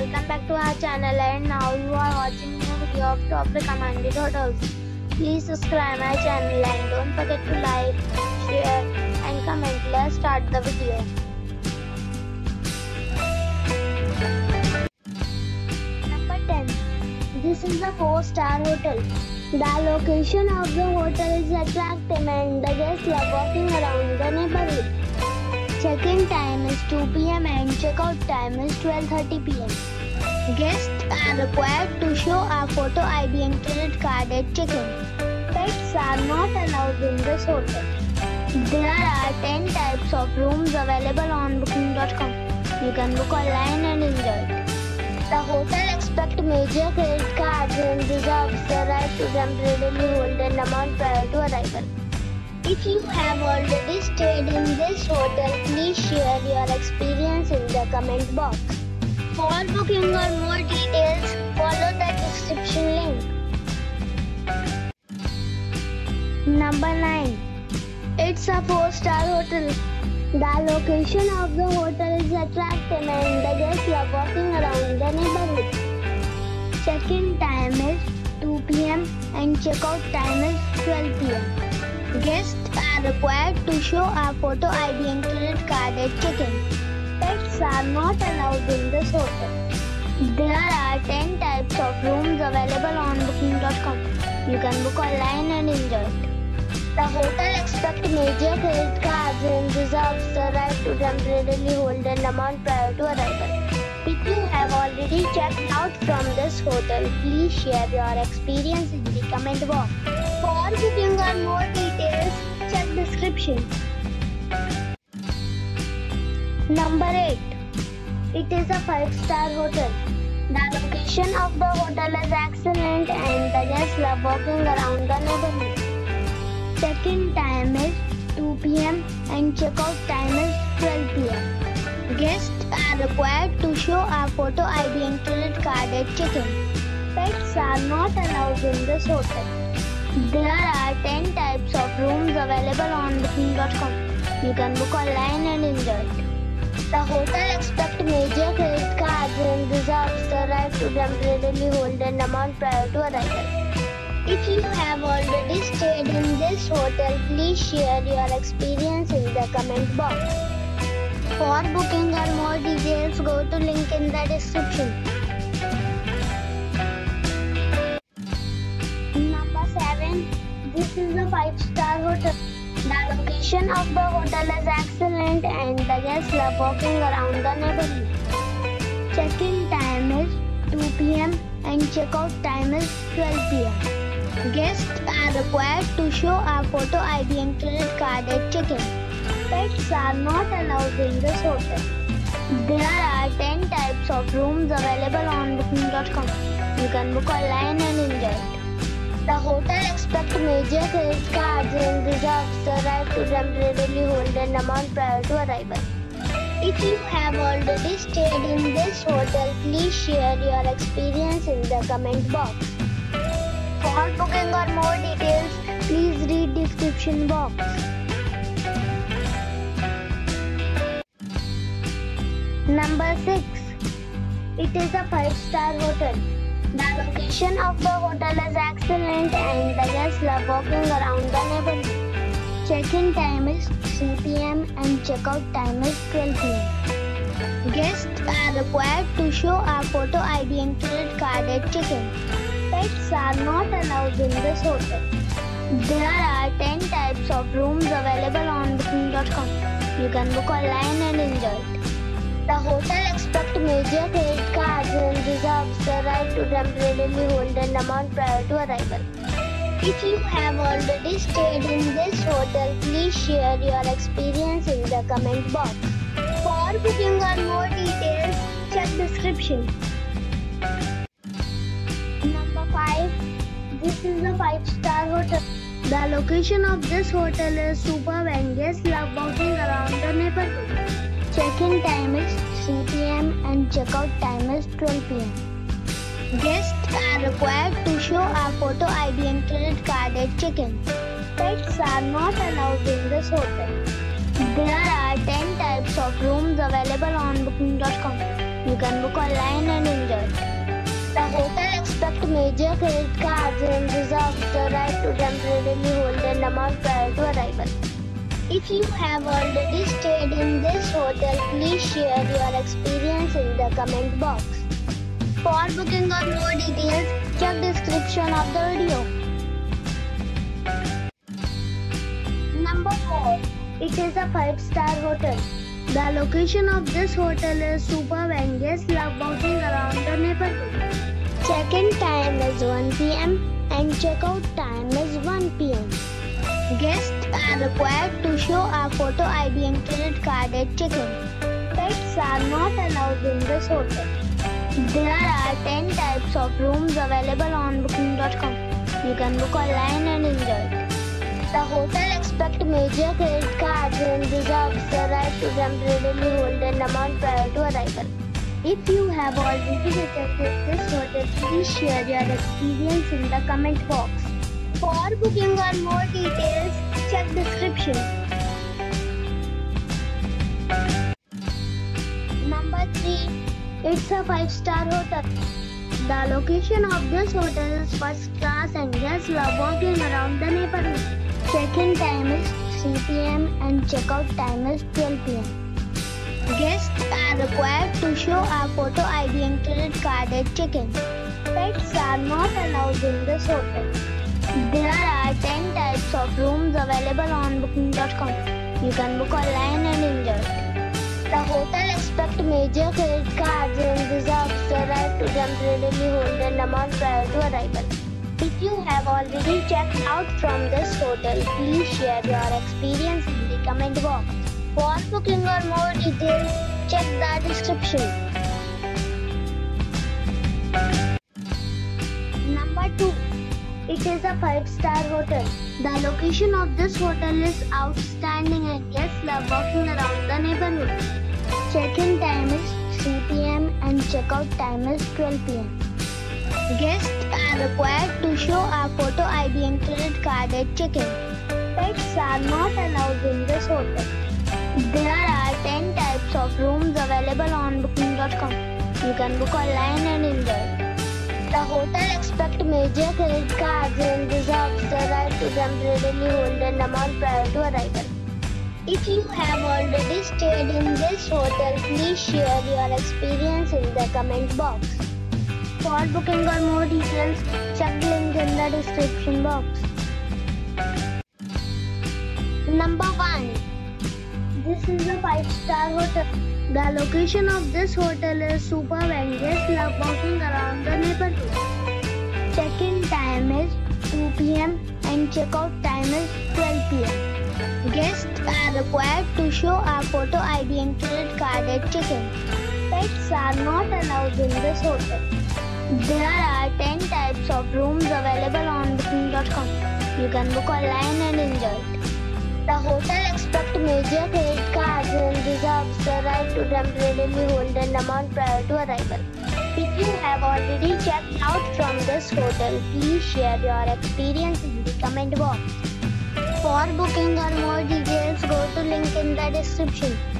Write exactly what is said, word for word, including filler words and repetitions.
Welcome back to our channel, and now you are watching new video of top recommended hotels. Please subscribe my channel and don't forget to like, share and comment. Let's start the video. Number ten. This is a four star hotel. The location of the hotel is attractive and the guests love walking around the neighborhood. Check-in time is two p m and check-out time is twelve thirty p m Guests are required to show a photo I D and credit card at check-in. Pets are not allowed in this hotel. There are ten types of rooms available on booking dot com. You can book online and enjoy it. The hotel accepts major credit cards and reserves the right to temporarily hold an amount prior to arrival. If you have already stayed in this hotel, please share your experience in the comment box. For booking or more details, follow the description link. Number nine. It's a four star hotel. The location of the hotel is attractive and the guests love walking around the neighborhood. Check-in time is two p m and check-out time is twelve p m Guests are required to show a photo I D and credit card at check-in. Pets are not allowed in this hotel. There are ten types of rooms available on booking dot com. You can book online and enjoy it. The hotel accepts major credit cards and reserves the right to temporarily hold an amount prior to arrival. If you have already checked out from this hotel, please share your experience in the comment box. For booking or more details, check description. Number eight. It is a five star hotel. The location of the hotel is excellent and the guests love walking around the neighborhood. Check-in time is two p m and check-out time is twelve p m Guests are required to show a photo I D and credit card at check-in. Pets are not allowed in this hotel. There are ten types of rooms available on booking dot com. You can book online and enjoy it. The hotel accepts major credit cards and reserves the right to temporarily hold an amount prior to arrival. If you have already stayed in this hotel, please share your experience in the comment box. For booking or more details, go to link in the description. This is a five star hotel. The location of the hotel is excellent and the guests love walking around the neighborhood. Check-in time is two p m and check-out time is twelve p m Guests are required to show a photo I D and credit card at check-in. Pets are not allowed in this hotel. There are ten types of rooms available on booking dot com. You can book online and enjoy it. The hotel accepts major credit cards and reserves the right to temporarily hold an amount prior to arrival. If you have already stayed in this hotel, please share your experience in the comment box. For booking or more details, please read description box. Number six. It is a five star hotel. The location of the hotel is excellent and the guests love walking around the neighborhood. Check-in time is three p m and check-out time is twelve p m Guests are required to show a photo I D and credit card at check-in. Pets are not allowed in this hotel. There are ten types of rooms available on booking dot com. You can book online and enjoy it. The hotel accepts major credit cards and reserves the right to temporarily hold an amount prior to arrival. If you have already stayed in this hotel, please share your experience in the comment box. For booking or more details, check description. Number five. This is a five star hotel. The location of this hotel is superb and guests love walking around the neighborhood. Check-in time is three p m and check-out time is twelve p m Guests are required to show a photo I D and credit card at check-in. Pets are not allowed in this hotel. There are ten types of rooms available on booking dot com. You can book online and enjoy. The hotel expects major credit cards and reserves the right to temporarily hold an amount prior to arrival. If you have already stayed in this hotel, please share your experience in the comment box. For booking or more details, check description of the video. Number four. It is a five star hotel. The location of this hotel is superb and guests love bouncing around the neighborhood. Check-in time is one p m and check-out time is one p m Guests are required to show a photo I D and credit card at check-in. Pets are not allowed in this hotel. There are ten types of rooms available on booking dot com. You can book online and enjoy it. The hotel expects major credit cards and reserves the right to temporarily hold an amount prior to arrival. If you have already visited this hotel, please share your experience in the comment box. For booking or more details, check description. Number three. It's a five star hotel. The location of this hotel is first class and guests love walking around the neighborhood. Check-in time is three p m and check-out time is twelve p m Guests are required to show a photo I D and credit card at check-in. Pets are not allowed in this hotel. There are ten types of rooms available on booking dot com. You can book online and enjoy it. The hotel expects major credit cards and reserves the right to temporarily hold an amount prior to arrival. If you have already checked out from this hotel, please share your experience in the comment box. For booking or more details, check the description. Number two. It is a five star hotel. The location of this hotel is outstanding and guests love walking around the neighborhood. Check-in time is three p m and check-out time is twelve p m Guests are required to show a photo I D and credit card at check-in. Pets are not allowed in this hotel. There are ten types of rooms available on booking dot com. You can book online and enjoy. The hotel expects major credit cards and reserves the right to temporarily hold an amount prior to arrival. If you have already stayed in this hotel, please share your experience in the comment box. For booking or more details, check the link in the description box. Number one. This is a five star hotel. The location of this hotel is superb and guests love walking around the neighborhood. Check-in time is two p m and check-out time is twelve p m Guests are required to show a photo I D and credit card at check-in. Pets are not allowed in this hotel. There are ten types of rooms available on booking dot com. You can book online and enjoy it. The hotel expects major credit cards and reserves the right to temporarily hold an amount prior to arrival. If you have already checked out from this hotel, please share your experience in the comment box. For booking or more details, go to link in the description.